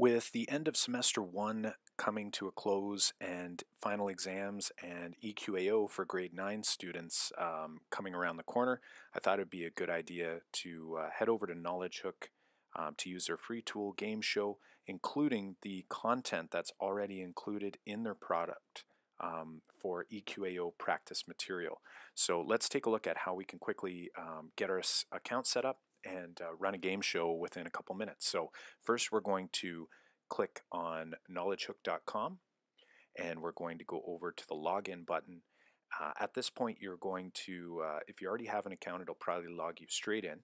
With the end of semester one coming to a close and final exams and EQAO for grade 9 students coming around the corner, I thought it would be a good idea to head over to Knowledgehook to use their free tool Gameshow, including the content that's already included in their product for EQAO practice material. So let's take a look at how we can quickly get our account set up and run a game show within a couple minutes. So first we're going to click on knowledgehook.com and we're going to go over to the login button. At this point you're going to, if you already have an account, it'll probably log you straight in.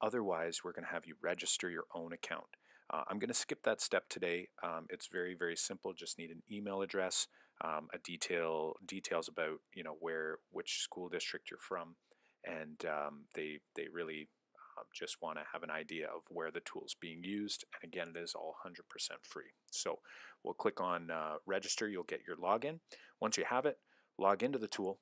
Otherwise we're going to have you register your own account. I'm going to skip that step today. It's very, very simple. Just need an email address, a details about, you know, which school district you're from, and they really just want to have an idea of where the tool's being used. And again, it is all 100% free. So we'll click on register. You'll get your login. Once you have it, log into the tool.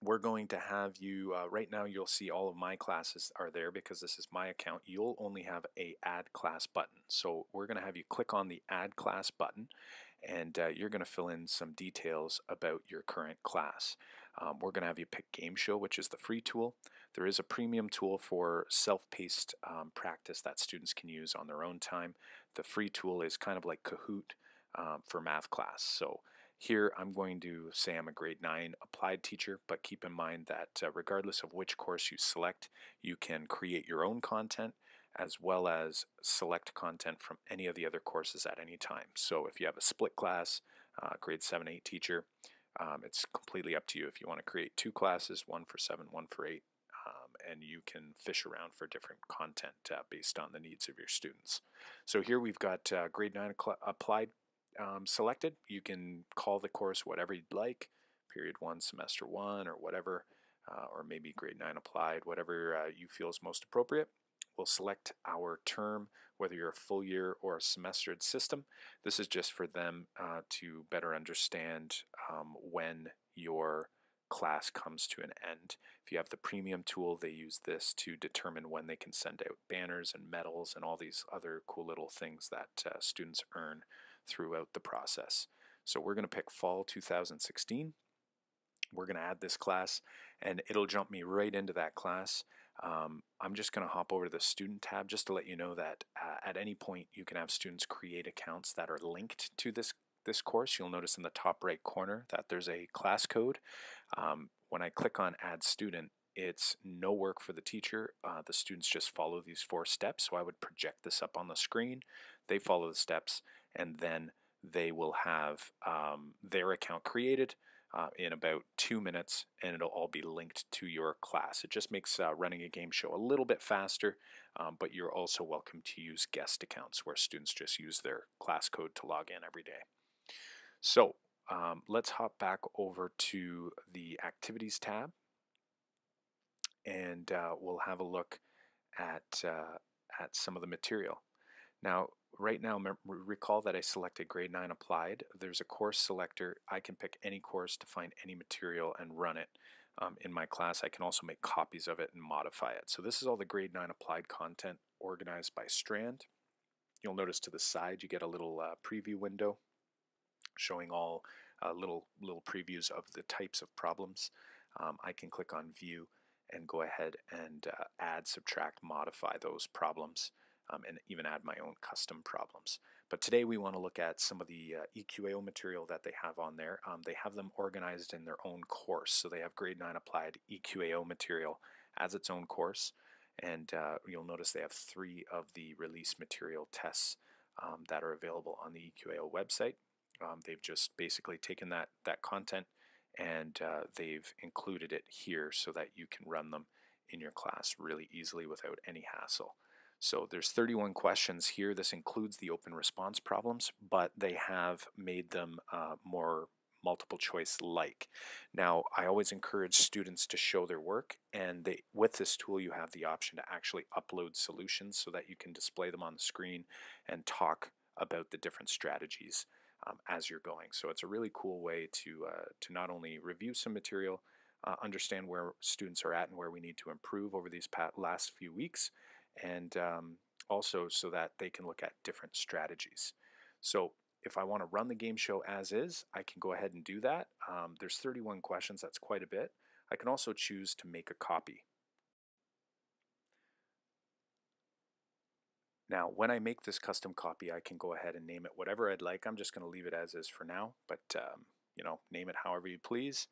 We're going to have you, right now you'll see all of my classes are there because this is my account. You'll only have a add class button. So we're going to have you click on the add class button, and you're going to fill in some details about your current class. We're going to have you pick Gameshow, which is the free tool. There is a premium tool for self-paced practice that students can use on their own time. The free tool is kind of like Kahoot for math class. So here I'm going to say I'm a grade 9 applied teacher, but keep in mind that regardless of which course you select, you can create your own content as well as select content from any of the other courses at any time. So if you have a split class, grade 7, 8 teacher, it's completely up to you if you want to create two classes, one for 7, one for 8, and you can fish around for different content based on the needs of your students. So here we've got grade 9 applied selected. You can call the course whatever you'd like, period 1, semester 1, or whatever, or maybe grade 9 applied, whatever you feel is most appropriate. We'll select our term, whether you're a full year or a semestered system. This is just for them to better understand when your class comes to an end. If you have the premium tool, they use this to determine when they can send out banners and medals and all these other cool little things that students earn throughout the process. So we're going to pick fall 2016. We're going to add this class, and it'll jump me right into that class. I'm just going to hop over to the student tab just to let you know that at any point you can have students create accounts that are linked to this course. You'll notice in the top right corner that there's a class code. When I click on add student, it's no work for the teacher. The students just follow these 4 steps. So I would project this up on the screen. They follow the steps, and then they will have their account created in about 2 minutes, and it'll all be linked to your class. It just makes running a game show a little bit faster, but you're also welcome to use guest accounts where students just use their class code to log in every day. So let's hop back over to the activities tab, and we'll have a look at some of the material. Now, right now, recall that I selected grade 9 applied. There's a course selector. I can pick any course to find any material and run it in my class. I can also make copies of it and modify it. So this is all the grade 9 applied content organized by strand. You'll notice to the side you get a little preview window showing all little previews of the types of problems. I can click on view and go ahead and add, subtract, modify those problems. And even add my own custom problems. But today we want to look at some of the EQAO material that they have on there. They have them organized in their own course. So they have grade 9 applied EQAO material as its own course. And you'll notice they have 3 of the release material tests that are available on the EQAO website. They've just basically taken that content and they've included it here so that you can run them in your class really easily without any hassle. So there's 31 questions here. This includes the open response problems, but they have made them more multiple choice like. Now, I always encourage students to show their work, and with this tool you have the option to actually upload solutions so that you can display them on the screen and talk about the different strategies as you're going. So it's a really cool way to not only review some material, understand where students are at and where we need to improve over these last few weeks, and also so that they can look at different strategies. So if I want to run the game show as is, I can go ahead and do that. There's 31 questions, that's quite a bit. I can also choose to make a copy. Now, when I make this custom copy, I can go ahead and name it whatever I'd like. I'm just going to leave it as is for now, but you know, name it however you please.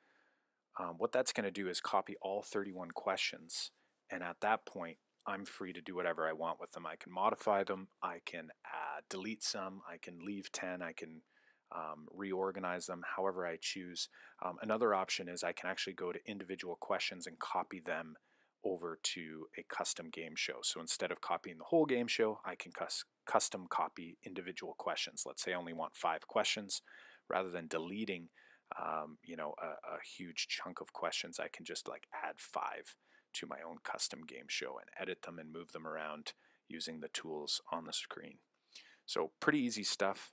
What that's going to do is copy all 31 questions, and at that point, I'm free to do whatever I want with them. I can modify them, I can delete some, I can leave 10, I can reorganize them however I choose. Another option is I can actually go to individual questions and copy them over to a custom game show. So instead of copying the whole game show, I can custom copy individual questions. Let's say I only want 5 questions. Rather than deleting you know, a huge chunk of questions, I can just like add 5 to my own custom game show and edit them and move them around using the tools on the screen. So pretty easy stuff.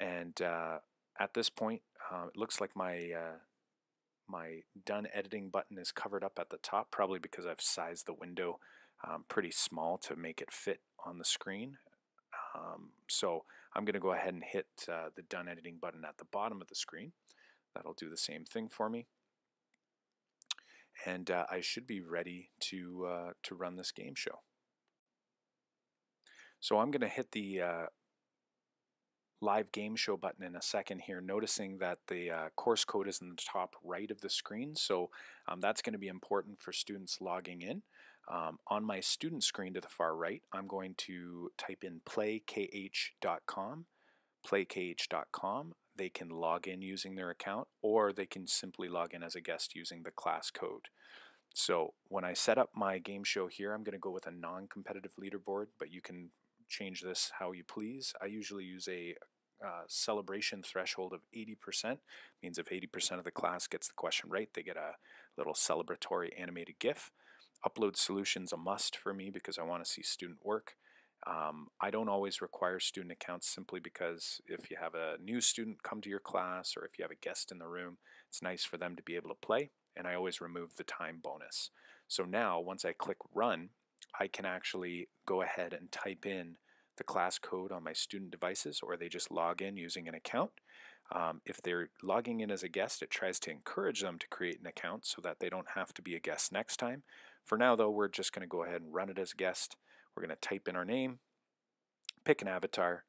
And at this point, it looks like my my done editing button is covered up at the top, probably because I've sized the window pretty small to make it fit on the screen. So I'm going to go ahead and hit the done editing button at the bottom of the screen. That'll do the same thing for me. And I should be ready to run this game show. So I'm going to hit the live game show button in a second here, noticing that the course code is in the top right of the screen. So that's going to be important for students logging in. On my student screen to the far right, I'm going to type in playkh.com, playkh.com. They can log in using their account, or they can simply log in as a guest using the class code. So when I set up my game show here, I'm going to go with a non-competitive leaderboard, but you can change this how you please. I usually use a celebration threshold of 80%. It means if 80% of the class gets the question right, they get a little celebratory animated GIF. Upload solutions a must for me because I want to see student work. I don't always require student accounts simply because if you have a new student come to your class or if you have a guest in the room, it's nice for them to be able to play, and I always remove the time bonus. So now once I click run, I can actually go ahead and type in the class code on my student devices, or they just log in using an account. If they're logging in as a guest, it tries to encourage them to create an account so that they don't have to be a guest next time. For now though, we're just going to go ahead and run it as a guest. We're going to type in our name, pick an avatar,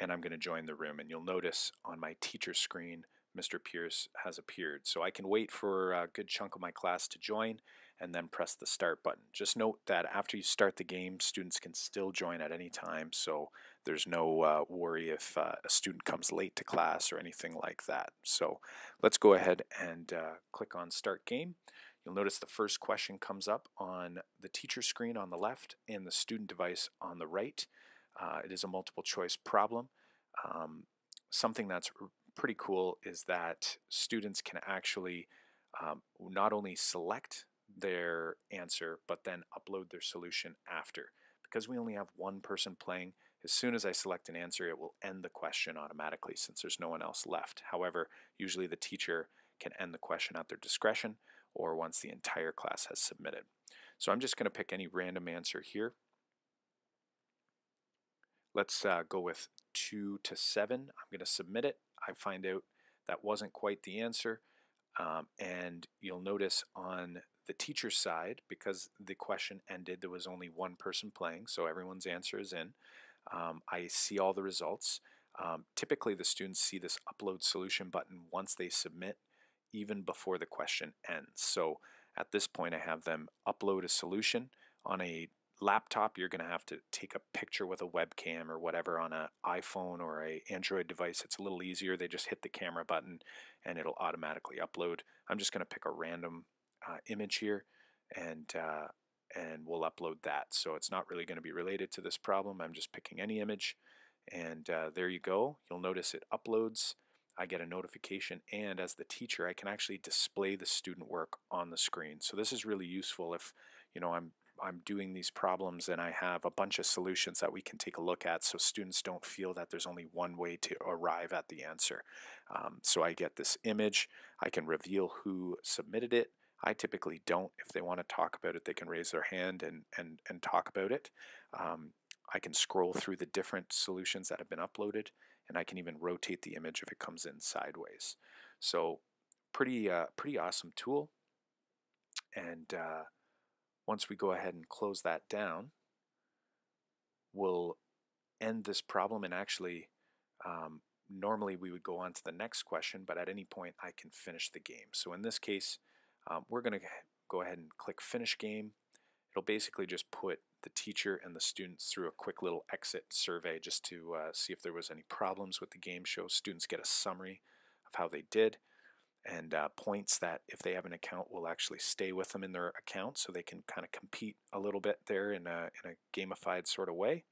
and I'm going to join the room. And you'll notice on my teacher screen, Mr. Pierce has appeared. So I can wait for a good chunk of my class to join and then press the start button. Just note that after you start the game, students can still join at any time. So there's no worry if a student comes late to class or anything like that. So let's go ahead and click on Start Game. You'll notice the first question comes up on the teacher screen on the left and the student device on the right. It is a multiple choice problem. Something that's pretty cool is that students can actually not only select their answer, but then upload their solution after. Because we only have one person playing, as soon as I select an answer, it will end the question automatically since there's no one else left. However, usually the teacher can end the question at their discretion or once the entire class has submitted. So I'm just going to pick any random answer here. Let's go with 2 to 7. I'm going to submit it. I find out that wasn't quite the answer, and you'll notice on the teacher side, because the question ended, there was only one person playing, so everyone's answer is in. I see all the results. Typically the students see this upload solution button once they submit, even before the question ends. So at this point I have them upload a solution. On a laptop, you're going to have to take a picture with a webcam or whatever. On an iPhone or an Android device, it's a little easier. They just hit the camera button and it'll automatically upload. I'm just going to pick a random image here, and we'll upload that. So it's not really going to be related to this problem. I'm just picking any image, and there you go. You'll notice it uploads. I get a notification, and as the teacher, I can actually display the student work on the screen. So this is really useful if, you know, I'm doing these problems and I have a bunch of solutions that we can take a look at, so students don't feel that there's only one way to arrive at the answer. So I get this image, I can reveal who submitted it. I typically don't. If they want to talk about it, they can raise their hand and talk about it. I can scroll through the different solutions that have been uploaded, and I can even rotate the image if it comes in sideways. So pretty awesome tool. And once we go ahead and close that down, we'll end this problem. And actually, normally we would go on to the next question, but at any point I can finish the game. So in this case, we're going to go ahead and click Finish Game. It'll basically just put the teacher and the students through a quick little exit survey just to see if there was any problems with the game show. Students get a summary of how they did, and points that if they have an account will actually stay with them in their account, so they can kind of compete a little bit there in a gamified sort of way.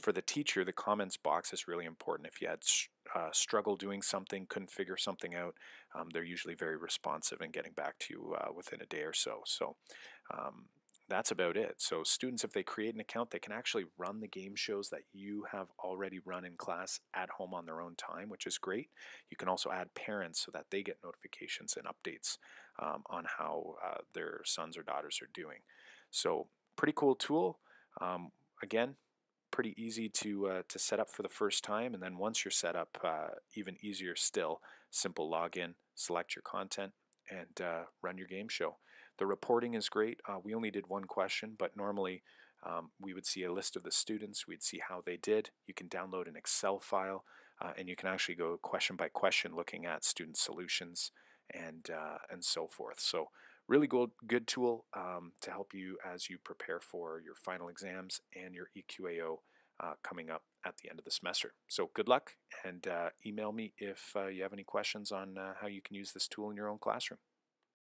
For the teacher, the comments box is really important. If you had struggle doing something, couldn't figure something out, they're usually very responsive and getting back to you within a day or so. So that's about it. So students, if they create an account, they can actually run the game shows that you have already run in class at home on their own time, which is great. You can also add parents so that they get notifications and updates on how their sons or daughters are doing. So pretty cool tool. Again, pretty easy to set up for the first time, and then once you're set up, even easier still. Simple login, select your content, and run your game show. The reporting is great. We only did one question, but normally we would see a list of the students. We'd see how they did. You can download an Excel file, and you can actually go question by question looking at student solutions and so forth. So really good tool to help you as you prepare for your final exams and your EQAO coming up at the end of the semester. So good luck, and email me if you have any questions on how you can use this tool in your own classroom.